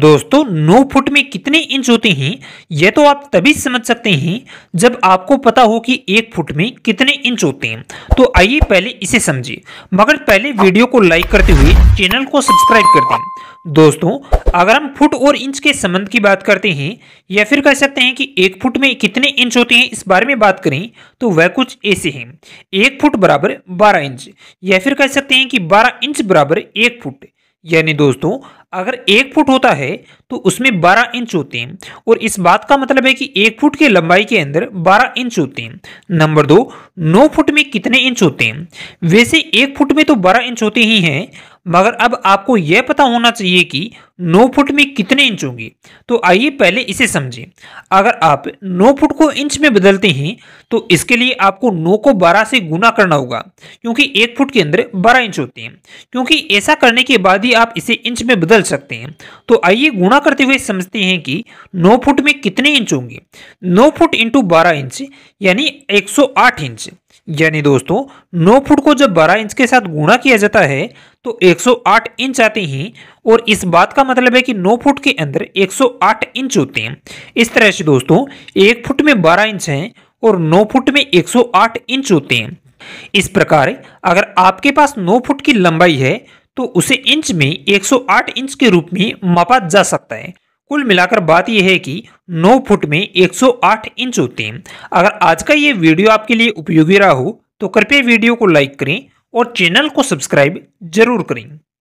दोस्तों 9 फुट में कितने इंच होते हैं यह तो आप तभी समझ सकते हैं जब आपको पता हो कि 1 फुट में कितने इंच होते हैं। तो आइए पहले इसे समझिए, मगर पहले वीडियो को लाइक करते हुए चैनल को सब्सक्राइब कर दें। दोस्तों अगर हम फुट और इंच के संबंध की बात करते हैं या फिर कह सकते हैं कि 1 फुट में कितने इंच होते हैं इस बारे में बात करें तो वह कुछ ऐसे हैं। 1 फुट बराबर 12 इंच या फिर कह सकते हैं कि 12 इंच बराबर 1 फुट। यानी दोस्तों अगर 1 फुट होता है तो उसमें 12 इंच होते हैं और इस बात का मतलब है कि 1 फुट के लंबाई के अंदर 12 इंच होते हैं। नंबर 2, 9 फुट में कितने इंच होते हैं? वैसे 1 फुट में तो 12 इंच होते ही हैं, मगर अब आपको यह पता होना चाहिए कि 9 फुट में कितने इंच होंगे। तो आइए पहले इसे समझें। अगर आप 9 फुट को इंच में बदलते हैं तो इसके लिए आपको 9 को 12 से गुना करना होगा, क्योंकि 1 फुट के अंदर 12 इंच होते हैं, क्योंकि ऐसा करने के बाद ही आप इसे इंच में बदल सकते हैं। तो आइए गुणा करते हुए समझते हैं कि 9 फुट में कितने इंच होंगे। 9 फुट इंटू 12 इंच यानी 108 इंच। यानी दोस्तों 9 फुट को जब 12 इंच के साथ गुणा किया जाता है तो 108 इंच आते हैं और इस बात का मतलब है कि 9 फुट के अंदर 108 इंच होते हैं। इस तरह से दोस्तों 1 फुट में 12 इंच हैं और 9 फुट में 108 इंच होते हैं। इस प्रकार अगर आपके पास 9 फुट की लंबाई है तो उसे इंच में 108 इंच के रूप में मापा जा सकता है। कुल मिलाकर बात यह है कि 9 फुट में 108 इंच होते हैं। अगर आज का ये वीडियो आपके लिए उपयोगी रहा हो तो कृपया वीडियो को लाइक करें और चैनल को सब्सक्राइब जरूर करें।